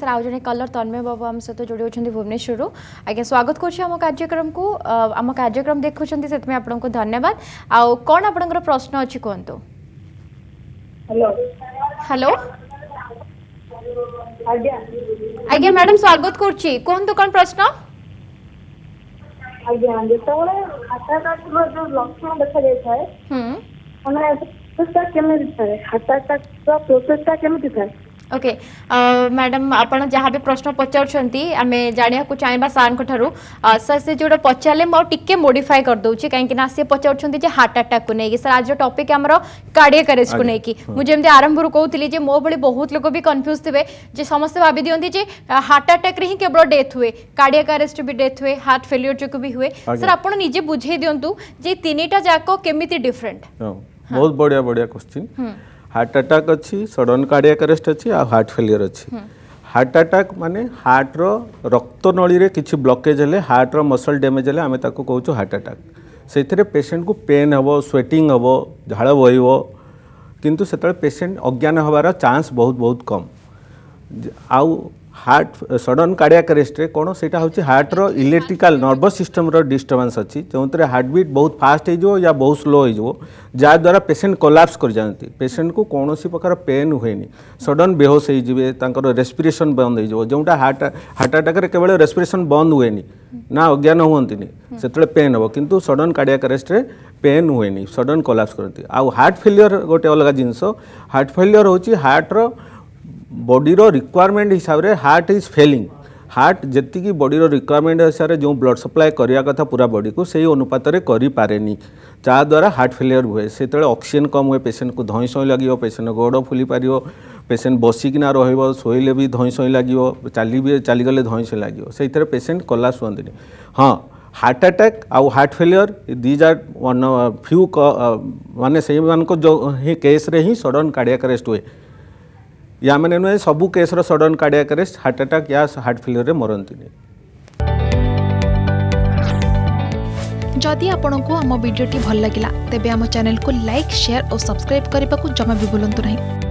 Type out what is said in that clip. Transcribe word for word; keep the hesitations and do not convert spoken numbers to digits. Sir आज जन colour तन्मय बाबू आम सहित जोड़ी होती भुवनेश्वर आज्ञा स्वागत करम कार्यक्रम को आम कार्यक्रम देखुं से आपको धन्यवाद। आउ कौन आपंकर प्रश्न अच्छी कहतु। हेलो आज्ञा मैडम स्वागत करछि कहतु कौन प्रश्न। आज्ञा जो हार्ट जो लक्षण देखा जाए ओके मैडम आपड़ जहाँ भी प्रश्न पचारे आम जाना चाहिए सार सर से जो पचारे मुझे मोडिफाए करदे कहीं सी पचार हार्ट आटाक को लेकिन सर आज टपिक आम कार्डियक अरेस्ट को लेकिन मुझे आरंभ कहती मो भाई बहुत लोग भी कन्फ्यूज थे समस्ते भावी दिखती हार्ट आटाक हिं केवल डेथ हुए कार्डियक अरेस्ट भी डेथ हुए हार्ट फेलियर जो भी हुए सर आपड़ निजे बुझे दिंतु जी तीन टा जाक केमी डिफरेन्ट। बहुत बढ़िया बढ़िया क्वेश्चन। हार्ट अटैक अच्छी सडन कार्डियक अरेस्ट अच्छी आ हार्ट फेलियर अच्छी। हार्ट अटैक माने हार्ट रो रक्त नली रे किछि ब्लॉकेज हेले हार्ट रो मसल डैमेज हेले आमे ताको कहू हार्ट अटैक। सेथिरे पेशेंट को पेन हेबो स्वेटिंग हेबो झाड़ बहिबो किंतु सेतळे पेशेंट अज्ञान होबार चांस बहुत बहुत कम। आउ हार्ट सडन कार्डियक अरेस्ट रे कोनो सेटा होछि हार्ट रो इलेक्ट्रिकल नर्वस सिस्टम रो डिस्टर्बेंस अछि जोंतरे हार्ट बीट बहुत फास्ट हे जो या बहुत स्लो हे जो जा द्वारा पेशेंट कोलैप्स कर जानती। पेशेंट को कोनोसी प्रकार पेन हुएनी सडन बेहोश हे जिवे तांकर रेस्पिरेशन बंद हे जो जोंटा हार्ट हार्ट अटैक रे केवल रेस्पिरेशन बंद हुएनी ना अज्ञान होंतिनी सेतळे पेन हो किंतु सडन कार्डियक अरेस्ट रे पेन हुएनी सडन कोलैप्स करती। आ हार्ट फेलियर गोटे अलग जिंस। हार्ट फेलियर होछि हार्ट रो बॉडी रो रिक्वायरमेंट हिसाब रे हार्ट इज फेलिंग। हार्ट जति की बॉडी रो रिक्वायरमेंट हिसाब रे जो ब्लड सप्लाई करिया कथा पूरा बॉडी को सही अनुपात रे करि पारेनी जा द्वारा हार्ट फेलियर हुए। सेतळे ऑक्सीजन कम हुए पेशेंट को धई सई लागियो पेशेंट गोड़ फुली पारियो पेशेंट बसिकिना रहिबो सोइले भी धई सई लागियो चाली भी चाली गले धई सई लागियो सेतळे पेशेंट कोलैप्स होंदिनी। हां हार्ट अटैक आउ heart failure these are one few माने सही मान को जो ही केस रे ही सडन कार्डियक अरेस्ट हुए या मैंने नुहे सबू केस रो sudden cardiac arrest heart attack या हार्ट फेलियर रे मरंती नहीं। जदि आपण को हम वीडियो टी भल लागिला तेबे हम चैनल को लाइक शेयर और सब्सक्राइब करने को जमा भी भूलंतु नहीं।